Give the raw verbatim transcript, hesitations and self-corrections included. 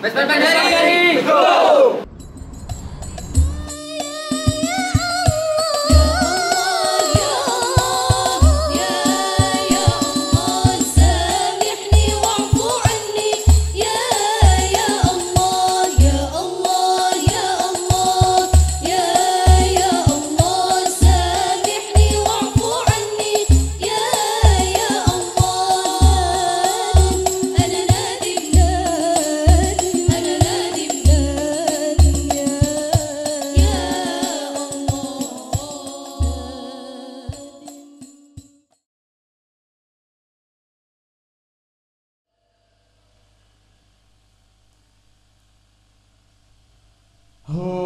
West Bandari, go! Oh.